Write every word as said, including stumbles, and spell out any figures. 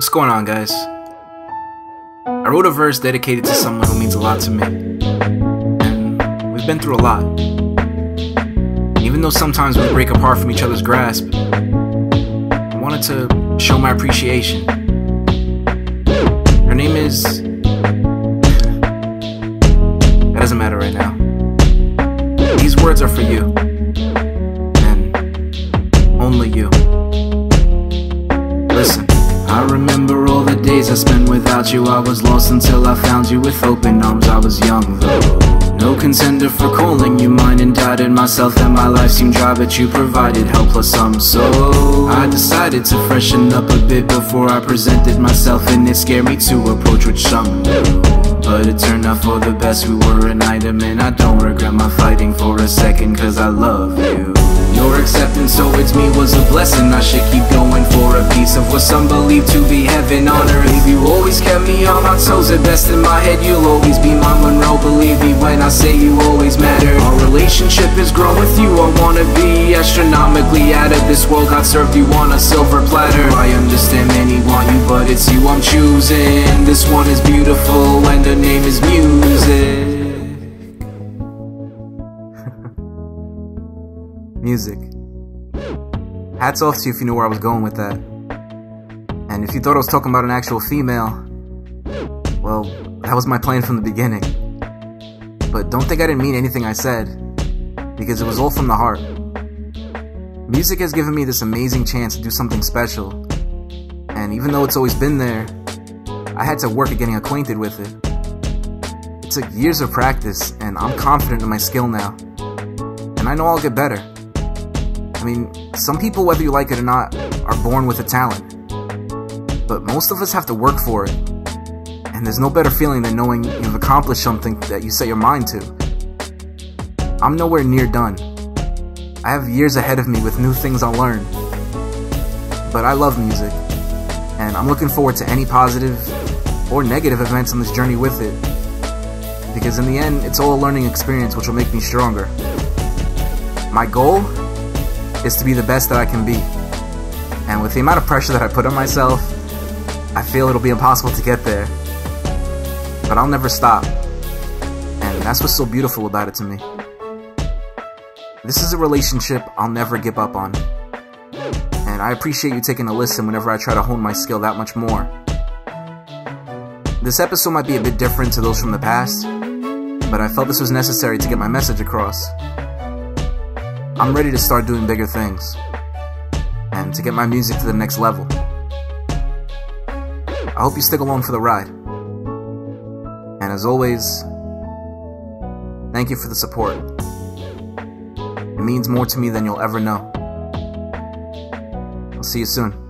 What's going on, guys? I wrote a verse dedicated to someone who means a lot to me. And we've been through a lot. And even though sometimes we break apart from each other's grasp, I wanted to show my appreciation. Her name is... That doesn't matter right now. These words are for you. And only you. Listen. I remember all the days I spent without you. I was lost until I found you with open arms. I was young though, no contender for calling you mine, and doubted myself that my life seemed dry, but you provided helpless arms. So I decided to freshen up a bit before I presented myself, and it scared me to approach with some new. But it turned out for the best, we were an item, and I don't regret my fighting for a second, cause I love you. Your acceptance towards me was a blessing. I should keep going for a piece of what some believe to be heaven on earth. You always kept me on my toes, at best in my head you'll always be my Monroe. Believe me when I say you always matter. Our relationship has grown with you. I wanna be astronomically out of this world. God served you on a silver platter. I understand many want you, but it's you I'm choosing. This one is beautiful and her name is music. Music. Hats off to you if you knew where I was going with that. And if you thought I was talking about an actual female, well, that was my plan from the beginning. But don't think I didn't mean anything I said, because it was all from the heart. Music has given me this amazing chance to do something special. And even though it's always been there, I had to work at getting acquainted with it. It took years of practice, and I'm confident in my skill now. And I know I'll get better. I mean, some people, whether you like it or not, are born with a talent. But most of us have to work for it. And there's no better feeling than knowing you've accomplished something that you set your mind to. I'm nowhere near done. I have years ahead of me with new things I'll learn. But I love music. And I'm looking forward to any positive or negative events on this journey with it. Because in the end, it's all a learning experience which will make me stronger. My goal is to be the best that I can be, and with the amount of pressure that I put on myself, I feel it'll be impossible to get there, but I'll never stop, and that's what's so beautiful about it to me. This is a relationship I'll never give up on, and I appreciate you taking a listen whenever I try to hone my skill that much more. This episode might be a bit different to those from the past, but I felt this was necessary to get my message across. I'm ready to start doing bigger things, and to get my music to the next level. I hope you stick along for the ride. And as always, thank you for the support. It means more to me than you'll ever know. I'll see you soon.